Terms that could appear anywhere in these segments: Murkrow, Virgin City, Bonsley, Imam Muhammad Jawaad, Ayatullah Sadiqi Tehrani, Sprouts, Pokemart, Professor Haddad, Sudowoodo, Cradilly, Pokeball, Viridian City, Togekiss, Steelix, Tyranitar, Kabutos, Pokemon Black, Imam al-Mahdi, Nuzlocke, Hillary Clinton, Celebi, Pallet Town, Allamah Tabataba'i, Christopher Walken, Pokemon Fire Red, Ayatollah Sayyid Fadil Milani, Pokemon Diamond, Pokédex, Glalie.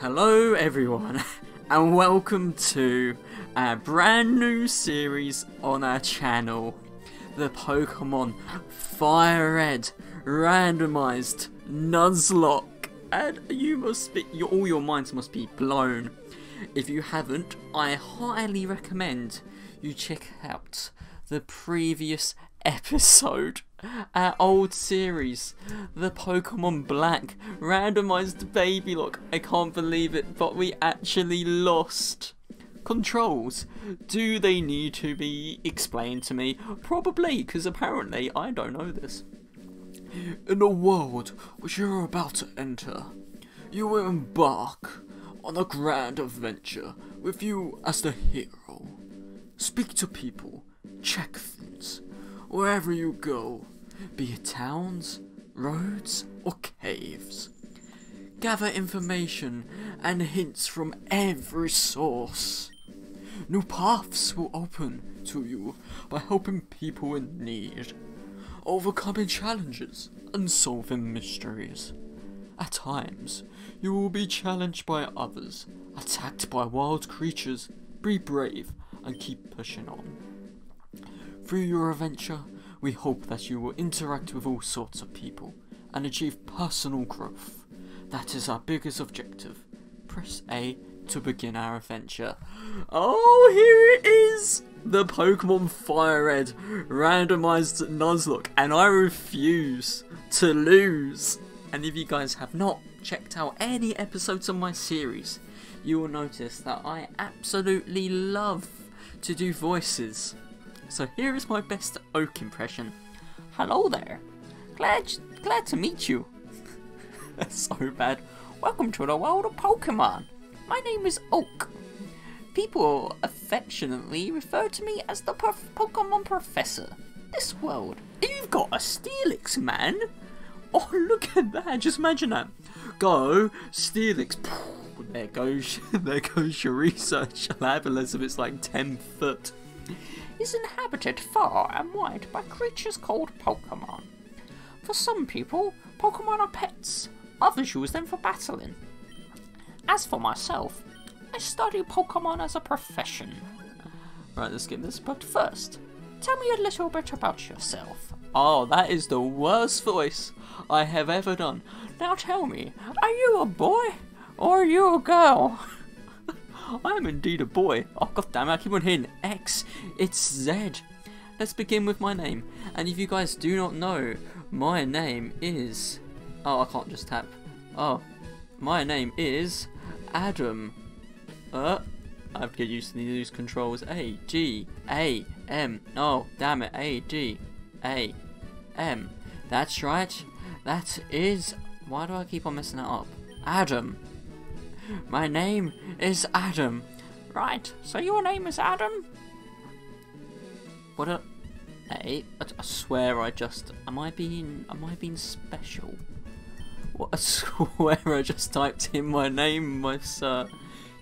Hello everyone, and welcome to a brand new series on our channel, the Pokemon Fire Red randomized Nuzlocke, and all your minds must be blown. If you haven't, I highly recommend you check out the previous episode. Our old series, the Pokemon Black randomized baby lock. I can't believe it, but we actually lost. Controls. Do they need to be explained to me? Probably, because apparently I don't know this. In a world which you're about to enter, you will embark on a grand adventure with you as the hero. Speak to people, check things. Wherever you go, be it towns, roads, or caves. Gather information and hints from every source. New paths will open to you by helping people in need, overcoming challenges and solving mysteries. At times, you will be challenged by others, attacked by wild creatures. Be brave and keep pushing on. Through your adventure, we hope that you will interact with all sorts of people and achieve personal growth. That is our biggest objective. Press A to begin our adventure. Oh, here it is! The Pokemon Fire Red randomized Nuzlocke, and I refuse to lose. And if you guys have not checked out any episodes of my series, you will notice that I absolutely love to do voices. So here is my best Oak impression. Hello there. Glad to meet you. That's so bad. Welcome to the world of Pokemon. My name is Oak. People affectionately refer to me as the Pokemon Professor. This world. You've got a Steelix, man. Oh, look at that. Just imagine that. Go, Steelix. There goes your research lab, unless if it's like 10 foot. Is inhabited far and wide by creatures called Pokemon. For some people, Pokemon are pets, others use them for battling. As for myself, I study Pokemon as a profession. Right, let's get this, but first, tell me a little bit about yourself. Oh, that is the worst voice I have ever done. Now tell me, are you a boy or are you a girl? I am indeed a boy. Oh god damn it, I keep on hitting X. It's Z. Let's begin with my name. And if you guys do not know, my name is... Oh, I can't just tap. Oh, my name is Adam. I have to get used to these controls. A, G, A, M. Oh, damn it. A, G, A, M. That's right. That is... Why do I keep on messing that up? Adam. My name is Adam. Right, so your name is Adam? What a... Hey, I swear I just... Am I being special? What, I swear I just typed in my name, my sir.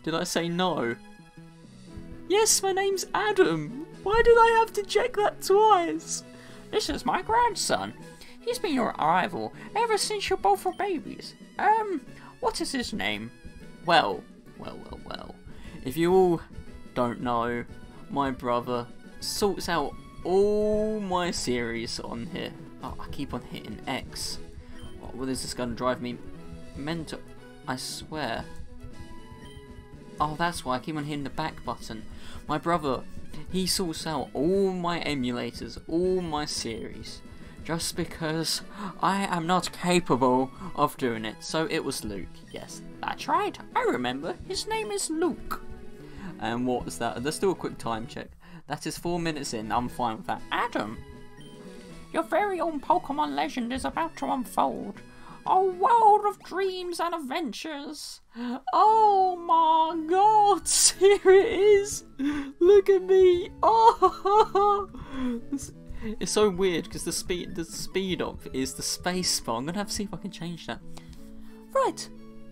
Did I say no? Yes, my name's Adam. Why did I have to check that twice? This is my grandson. He's been your rival ever since you both were babies. What is his name? Well, if you all don't know, my brother sorts out all my series on here. Oh, I keep on hitting X. Oh, well, is this going to drive me mental? I swear. Oh, that's why I keep on hitting the back button. My brother, he sorts out all my emulators, all my series, just because I am not capable of doing it. So it was Luke, yes. That's right, I remember. His name is Luke. And what was that? Let's do a quick time check. That is 4 minutes in. I'm fine with that. Adam, your very own Pokemon legend is about to unfold. A world of dreams and adventures. Oh my god, here it is. Look at me. Oh, it's so weird because the speed up is the space bar. I'm gonna have to see if I can change that. Right.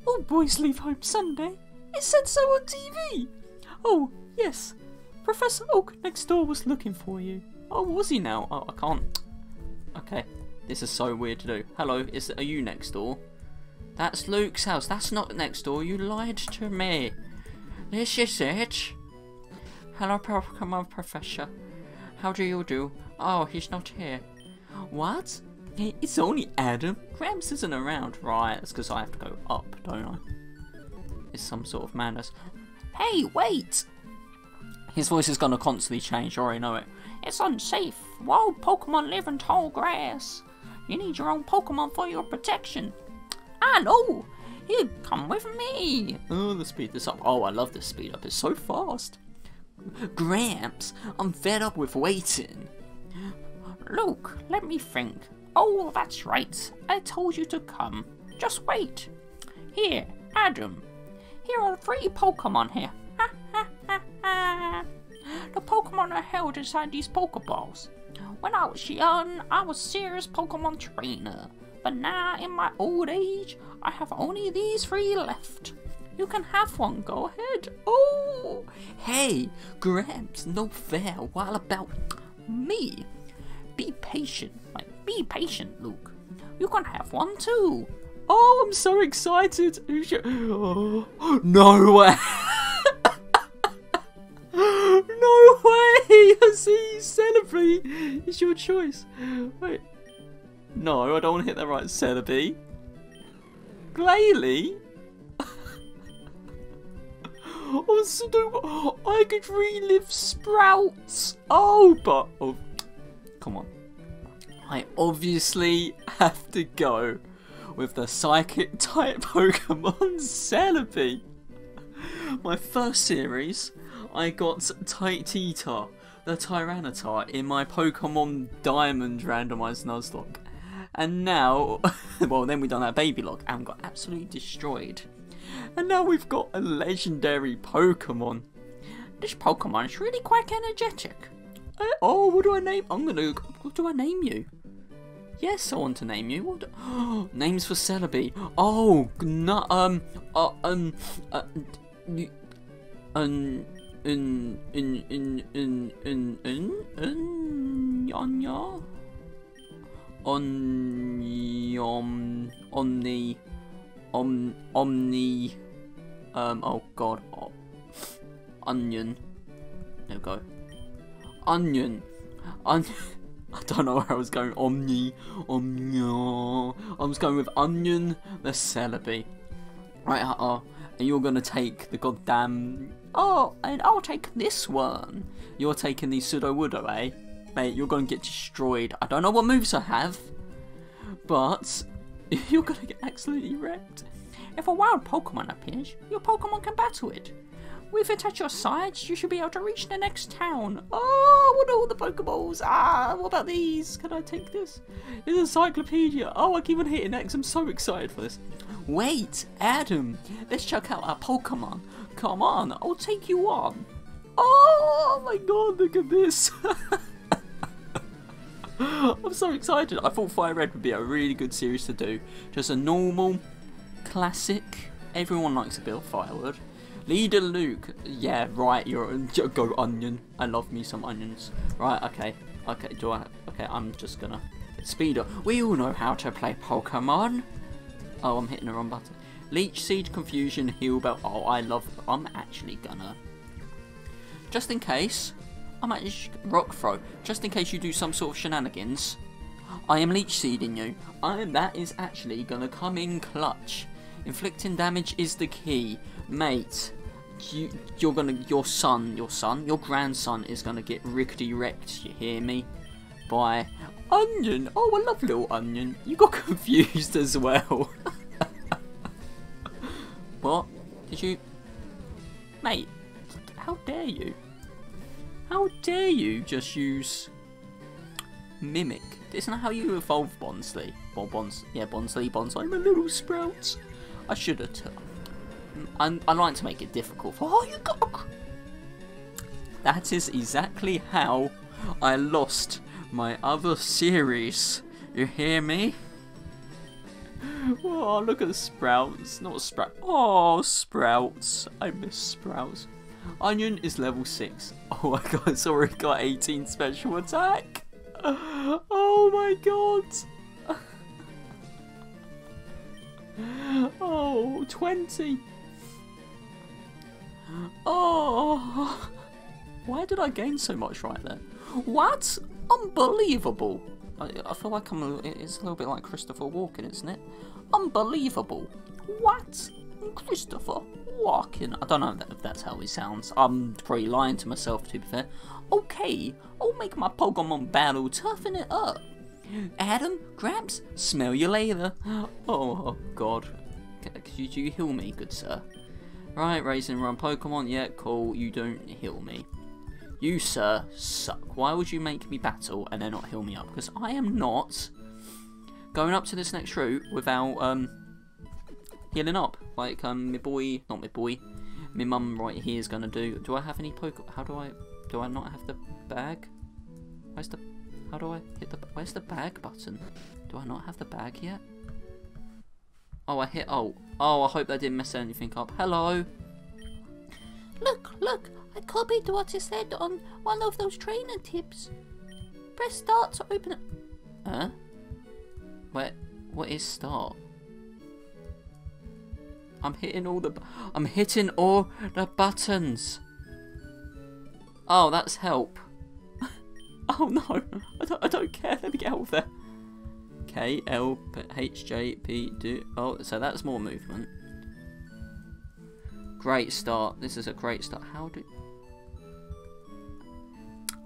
All boys leave home Sunday. It said so on TV. Oh, yes. Professor Oak next door was looking for you. Oh, was he now? Oh, I can't. Okay. This is so weird to do. Hello, are you next door? That's Luke's house. That's not next door. You lied to me. This is it. Hello, Pokemon Professor. How do you do? Oh, he's not here. What? It's only Adam. Gramps isn't around. Right, that's because I have to go up, don't I? It's some sort of madness. Hey, wait! His voice is going to constantly change. I already know it. It's unsafe. Wild Pokemon live in tall grass. You need your own Pokemon for your protection. I know! You come with me! Oh, let's speed this up. Oh, I love this speed up. It's so fast. Gramps, I'm fed up with waiting. Luke, let me think. Oh, that's right. I told you to come. Just wait. Here, Adam. Here are 3 Pokemon here. Ha ha ha ha. The Pokemon are held inside these Pokeballs. When I was young, I was a serious Pokemon trainer. But now, in my old age, I have only these 3 left. You can have one, go ahead. Oh! Hey, Gramps, no fair. What about me? Be patient. Like, be patient, Luke. You can have one too. Oh, I'm so excited. Oh, no way. No way. I see, Celebi. It's your choice. Wait. No, I don't want to hit that right. Celebi. Glalie. Oh, Snoop! I could relive Sprouts! Oh, but... Oh, come on. I obviously have to go with the Psychic-type Pokemon, Celebi! My first series, I got Tyranitar, the Tyranitar, in my Pokemon Diamond randomised Nuzlocke. And now... Well, then we done that Baby Lock and got absolutely destroyed. And now we've got a legendary Pokemon. This Pokemon is really quite energetic. Oh, what do I name? I'm gonna. What do I name you? Yes, I want to name you. What? Oh, names for Celebi. Oh, no. Onion. There we go. Onion. I don't know where I was going. I was going with Onion the Celebi. Right, and you're gonna take the goddamn... Oh, and I'll take this one. You're taking the Sudowoodo, eh? Mate, you're gonna get destroyed. I don't know what moves I have, but... You're gonna get absolutely wrecked. If a wild Pokemon appears, your Pokemon can battle it. With it at your sides, you should be able to reach the next town. Oh, what are all the Pokeballs? Ah, what about these? Can I take this? It's an encyclopedia. Oh, I keep on hitting X. I'm so excited for this. Wait, Adam. Let's check out our Pokemon. Come on, I'll take you on. Oh my god, look at this. I'm so excited. I thought Fire Red would be a really good series to do. Just a normal, classic. Everyone likes a bit of firewood. Leader Luke. Yeah, right. You're go Onion. I love me some onions. Right. Okay. Okay. Do I? Okay. I'm just gonna speed up. We all know how to play Pokemon. Oh, I'm hitting the wrong button. Leech Seed, Confusion, Heal Bell. Oh, I love. I'm actually gonna. Just in case. I might rock throw, just in case you do some sort of shenanigans. I am leech seeding you. That is actually gonna come in clutch. Inflicting damage is the key, mate. Your grandson is gonna get rickety wrecked. You hear me? By Onion. Oh, I love little Onion. You got confused as well. What? Did you, mate? How dare you? How dare you just use Mimic? Isn't that how you evolve Bonsley? Well, Bonsley. I'm a little Sprout. I should have took. I like to make it difficult. Oh, you got a... That is exactly how I lost my other series. You hear me? Oh, look at the Sprouts. Not Sprout. Oh, Sprouts. I miss Sprouts. Onion is level 6. Oh my god, it's already got 18 special attack. Oh my god. Oh, 20. Oh, why did I gain so much right there? What? Unbelievable. I feel like it's a little bit like Christopher Walken, isn't it? Unbelievable. What? Christopher Walken. I don't know if that's how he sounds. I'm probably lying to myself, to be fair. Okay, I'll make my Pokemon battle, toughen it up. Adam, Gramps, smell you later. Oh, God. Could you heal me, good sir? Right, raising around Pokemon. Yeah, cool. You don't heal me. You, sir, suck. Why would you make me battle and then not heal me up? Because I am not going up to this next route without healing up. Like, my boy, not my boy, my mum right here is going to do. Do I have any Pokemon? How do I not have the bag? Where's the, how do I hit the, where's the bag button? Do I not have the bag yet? Oh, I hit, oh, I hope that didn't mess anything up. Hello. Look, look. I copied what it said on one of those trainer tips. Press start to open it. Huh? Wait, what is start? I'm hitting all the buttons. Oh, that's help. Oh no, I don't care. Let me get out of there. K L H J P D. Oh, so that's more movement. Great start. This is a great start. How do?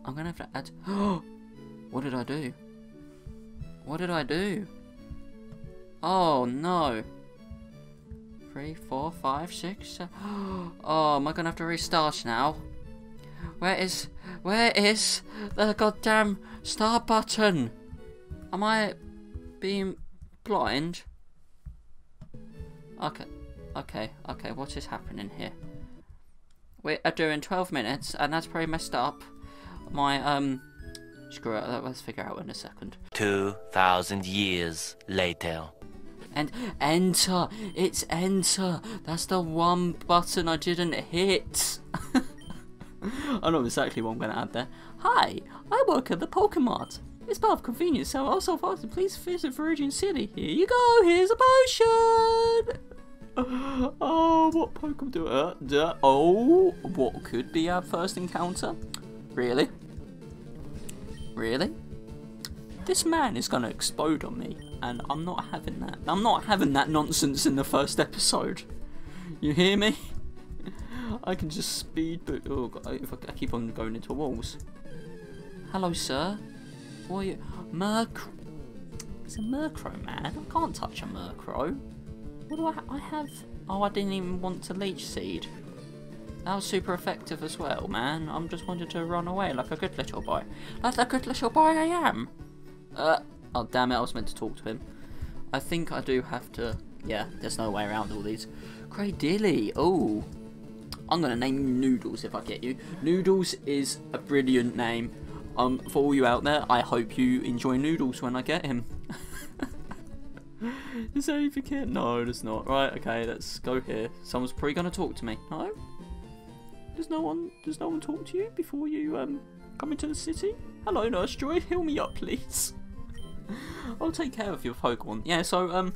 I'm gonna have to add. What did I do? What did I do? Oh no. 3, 4, 5, 6, 7. Oh, am I gonna have to restart now? Where is the goddamn start button? Am I being blind? Okay. What is happening here? We are doing 12 minutes, and that's pretty messed up. My screw it. Let's figure out in a second. 2,000 years later. And enter. It's enter. That's the one button I didn't hit. I know exactly what I'm going to add there. Hi, I work at the Pokemart. It's part of convenience, so also please visit Virgin City. Here you go, here's a potion! Oh, what Pokemon do I... Oh, what could be our first encounter? Really? Really? This man is going to explode on me, and I'm not having that. I'm not having that nonsense in the first episode. You hear me? I can just speed, but oh god, if I keep on going into walls. Hello, sir. What are you? Murkrow. It's a Murkrow, man. I can't touch a Murkrow. What do I have? I have. Oh, I didn't even want to leech seed. That was super effective as well, man. I'm just wanted to run away like a good little boy. Like a good little boy I am. Oh damn it! I was meant to talk to him. I think I do have to. Yeah, there's no way around all these. Cradilly. Oh. I'm going to name you Noodles if I get you. Noodles is a brilliant name. For all you out there, I hope you enjoy Noodles when I get him. Is there anything here? No, there's not. Right, okay, let's go here. Someone's probably going to talk to me. No? Does no one talk to you before you come into the city? Hello, Nurse Joy. Heal me up, please. I'll take care of your Pokemon. Yeah, so,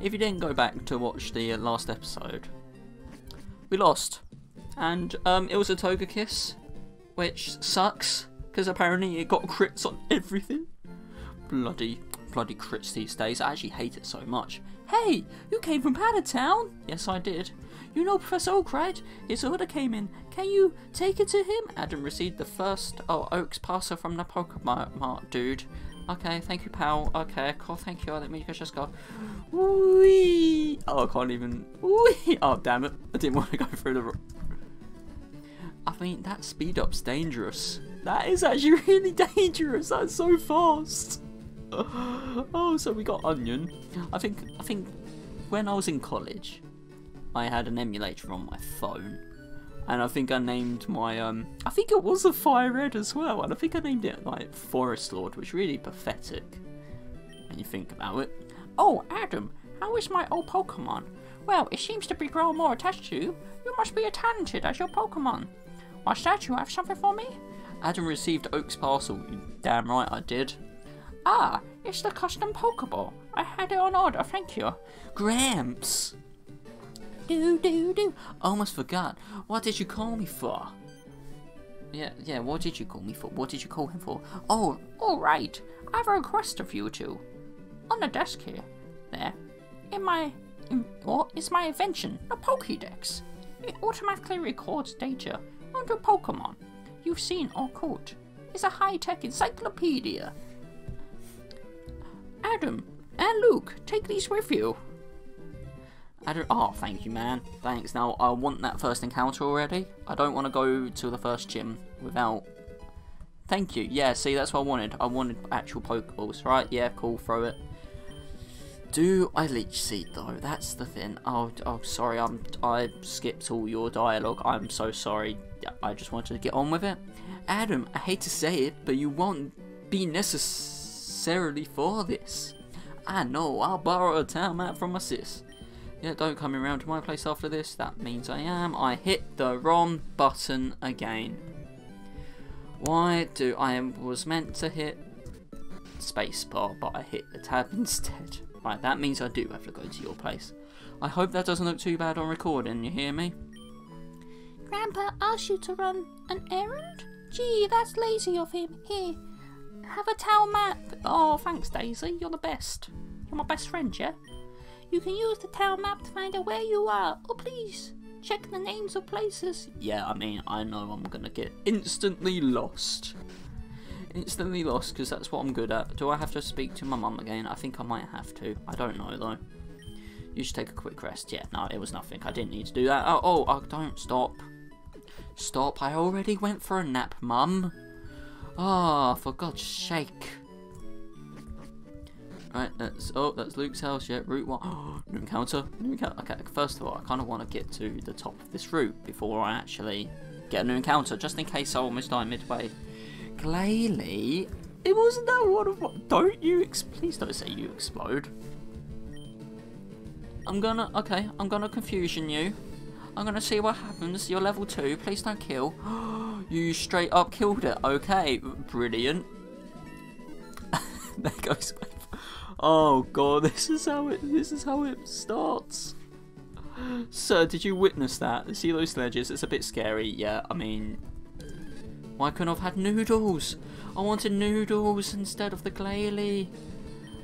if you didn't go back to watch the last episode... We lost, and it was a Togekiss, which sucks because apparently it got crits on everything. Bloody crits these days. I actually hate it so much. Hey, you came from Pallet Town? Yes, I did. You know Professor Oakright? His order came in. Can you take it to him? Adam received the first Oaks parcel from the Pokemon, dude. Okay, thank you, pal. Okay, cool, thank you. Let me just go. Wee! Oh, I can't even. Wee! Oh, damn it. I didn't want to go through the... I mean, that speed up's dangerous. That is actually really dangerous. That's so fast. Oh, so we got Onion. I think when I was in college, I had an emulator on my phone. And I think I named my, I think it was a Fire Red as well, and I think I named it, like, Forest Lord, which is really pathetic when you think about it. Oh, Adam, how is my old Pokemon? Well, it seems to be growing more attached to you. You must be as talented as your Pokemon. What's that? You have something for me? Adam received Oak's parcel. Damn right I did. Ah, it's the custom Pokeball. I had it on order, thank you. Gramps! Do. Almost forgot. What did you call me for? Yeah, what did you call me for? What did you call him for? Oh, alright. I have a request of you two. On the desk here. There. Is my invention, a Pokédex. It automatically records data on your Pokemon you've seen or caught. It's a high-tech encyclopedia. Adam and Luke, take these with you. Adam, oh, thank you, man. Thanks. Now, I want that first encounter already. I don't want to go to the first gym without... Thank you. Yeah, see, that's what I wanted. I wanted actual Pokeballs. Right, yeah, cool, throw it. Do I leech seed though? That's the thing. Oh, sorry. I skipped all your dialogue. I'm so sorry. I just wanted to get on with it. Adam, I hate to say it, but you won't be necessarily for this. I know. I'll borrow a town map from my sis. Yeah, don't come around to my place after this. That means I am. I hit the wrong button again. Why do I was meant to hit spacebar, but I hit the tab instead. Right, that means I do have to go to your place. I hope that doesn't look too bad on recording, you hear me? Grandpa asked you to run an errand? Gee, that's lazy of him. Here, have a towel map. Oh, thanks, Daisy. You're the best. You're my best friend, yeah? You can use the towel map to find out where you are. Oh, please, check the names of places. Yeah, I mean, I know I'm going to get instantly lost. Instantly lost, because that's what I'm good at. Do I have to speak to my mum again? I think I might have to. I don't know, though. You should take a quick rest. Yeah, no, it was nothing. I didn't need to do that. Oh, don't stop. Stop. I already went for a nap, mum. Oh, for God's sake. Right, that's Luke's house. Yeah, route one. Oh, new encounter. Okay, first of all, I kind of want to get to the top of this route before I actually get a new encounter, just in case I almost die midway. Glalie, it wasn't that one of what? Don't you please don't say you explode. I'm gonna confusion you. I'm gonna see what happens. You're level 2. Please don't kill. You straight up killed it. Okay, brilliant. There goes. Oh God, this is how it starts. Sir, did you witness that? See those sledges? It's a bit scary. Yeah, I mean. Why couldn't I have had noodles? I wanted noodles instead of the Glalie.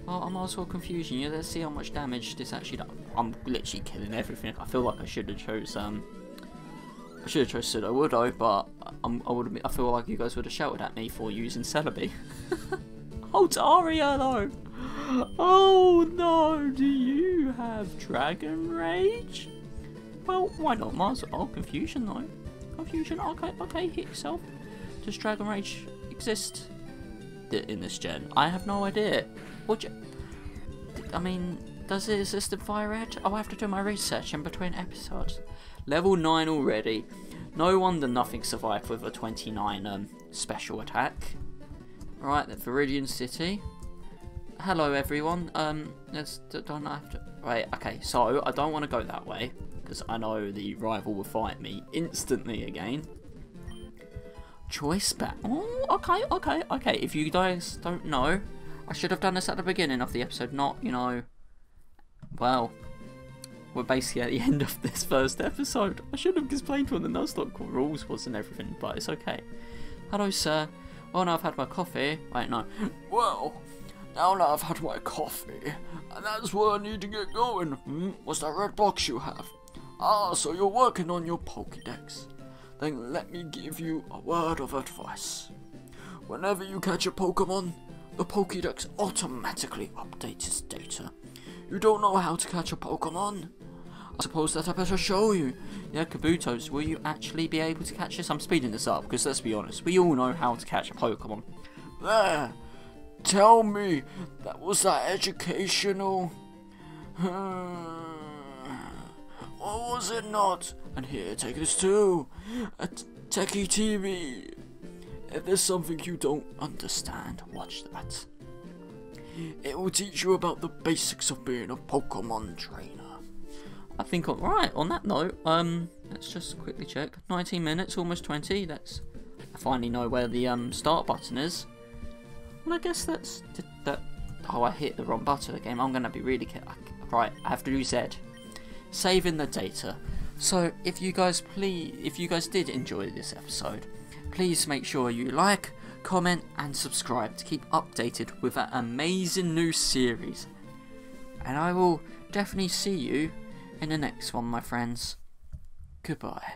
Oh, I'm also confusing you. Let's see how much damage this actually does. I'm literally killing everything. I feel like I should have chose I should have chose Pseudo Woodo, but I feel like you guys would have shouted at me for using Celebi. Oh, Daria though. Oh no, do you have Dragon Rage? Well, why not, Mars? Oh, confusion though. Confusion. Okay, hit yourself. Does Dragon Rage exist in this gen? I have no idea. What? I mean, does it exist in Fire Red? Oh, I have to do my research in between episodes. Level 9 already. No wonder nothing survived with a 29 special attack. Right, the Viridian City. Hello, everyone. Don't have to. Right, okay. So I don't want to go that way because I know the rival will fight me instantly again. Choice back. Oh, okay. If you guys don't know, I should have done this at the beginning of the episode, not, you know. Well, we're basically at the end of this first episode. I should have explained what the Nuzlocke rules was and everything, but it's okay. Hello, sir. Well, now I've had my coffee. Wait, no. Well, now that I've had my coffee, and that's where I need to get going. What's that red box you have? Ah, so you're working on your Pokédex. Then let me give you a word of advice. Whenever you catch a Pokemon, the Pokédex automatically updates its data. You don't know how to catch a Pokemon? I suppose that I better show you. Yeah, Kabutos, will you actually be able to catch this? I'm speeding this up, because let's be honest, we all know how to catch a Pokemon. There! Tell me, that was that educational... Or was it not? And here, take this too. At Techie TV. If there's something you don't understand, watch that. It will teach you about the basics of being a Pokemon trainer. I think, alright, on that note, let's just quickly check. 19 minutes, almost 20. That's. I finally know where the start button is. Well, I guess that's. Did that. Oh, I hit the wrong button again. I'm going to be really careful. Right, I have to do Z. Saving the data. So, if you guys did enjoy this episode, please make sure you like, comment and subscribe to keep updated with an amazing new series. And I will definitely see you in the next one, my friends. Goodbye.